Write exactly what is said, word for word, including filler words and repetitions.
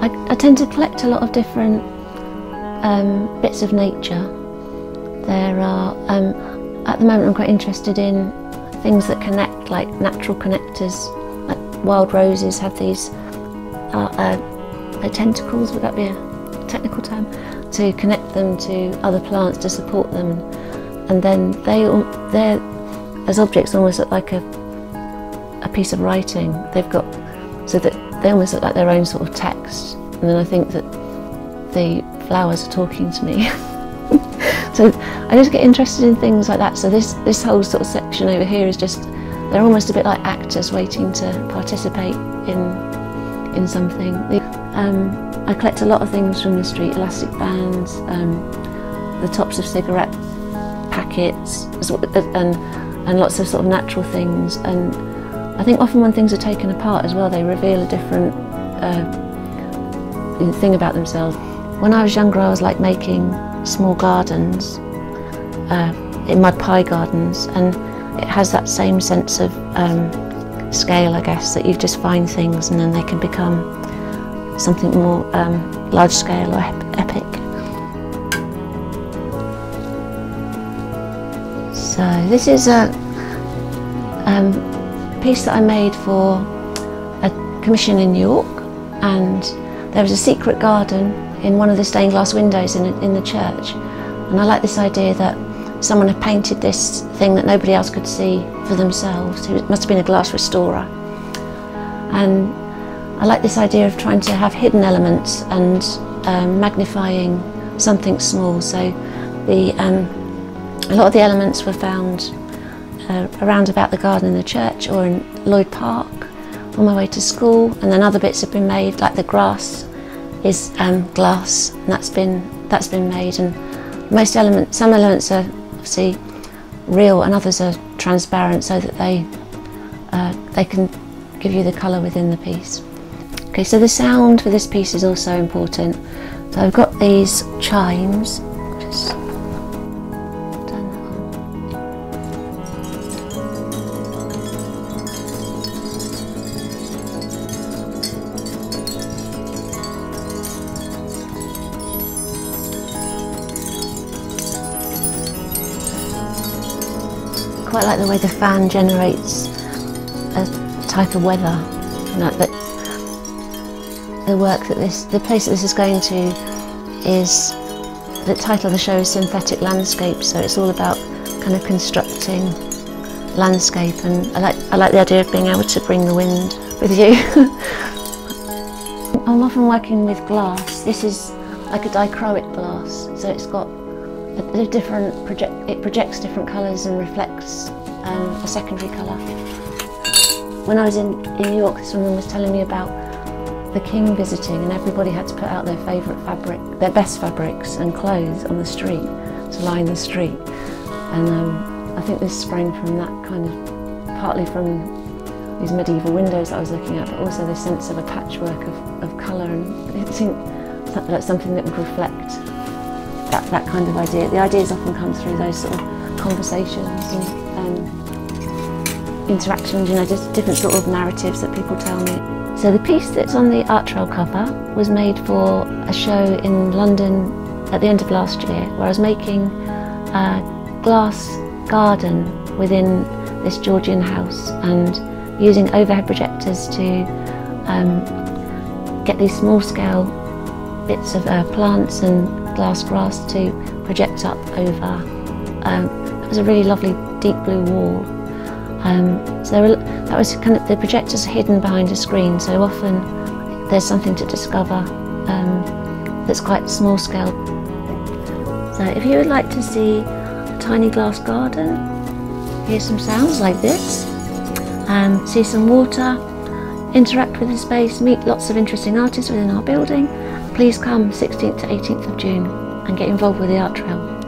I, I tend to collect a lot of different um, bits of nature. There are, um, at the moment I'm quite interested in things that connect, like natural connectors, like wild roses have these uh, uh, tentacles, would that be a technical term? To connect them to other plants, to support them. And then they, they're, as objects, almost look like a, a piece of writing. They've got, so that they almost look like their own sort of text. And then I think that the flowers are talking to me. So I just get interested in things like that. So this, this whole sort of section over here is just, they're almost a bit like actors waiting to participate in in something. Um, I collect a lot of things from the street, elastic bands, um, the tops of cigarette packets, and, and lots of sort of natural things. And I think often when things are taken apart as well, they reveal a different uh, thing about themselves. When I was younger, I was like making small gardens, uh, in mud pie gardens, and it has that same sense of um, scale, I guess, that you just find things and then they can become something more um, large scale or epic. So this is a um, piece that I made for a commission in New York, and there was a secret garden in one of the stained glass windows in, in the church, and I like this idea that someone had painted this thing that nobody else could see for themselves. It must have been a glass restorer. And I like this idea of trying to have hidden elements and um, magnifying something small. So the, um, a lot of the elements were found uh, around about the garden in the church or in Lloyd Park on my way to school, and then other bits have been made, like the grass is um, glass, and that's been, that's been made. And most elements, some elements are obviously real and others are transparent, so that they uh, they can give you the colour within the piece. Okay, so the sound for this piece is also important. So I've got these chimes. Just turn that on. Quite like the way the fan generates a type of weather, you know, but the work that this, the place that this is going to is, the title of the show is Synthetic Landscape, so it's all about kind of constructing landscape, and I like, I like the idea of being able to bring the wind with you. I'm often working with glass. This is like a dichroic glass, so it's got a, a different, project, it projects different colours and reflects um, a secondary colour. When I was in, in New York, this woman was telling me about the king visiting, and everybody had to put out their favourite fabric, their best fabrics and clothes on the street, to line the street. And um, I think this sprang from that kind of, partly from these medieval windows that I was looking at, but also this sense of a patchwork of, of colour, and it seemed like something that would reflect that, that kind of idea. The ideas often come through those sort of conversations and um, interactions, you know, just different sort of narratives that people tell me. So the piece that's on the Art Trail cover was made for a show in London at the end of last year, where I was making a glass garden within this Georgian house and using overhead projectors to um, get these small scale bits of uh, plants and glass grass to project up over. Um, it was a really lovely deep blue wall. Um, so were, that was kind of, the projectors are hidden behind a screen, so often there's something to discover um, that's quite small scale. So if you would like to see a tiny glass garden, hear some sounds like this, um, see some water, interact with the space, meet lots of interesting artists within our building, please come sixteenth to eighteenth of June and get involved with the Art Trail.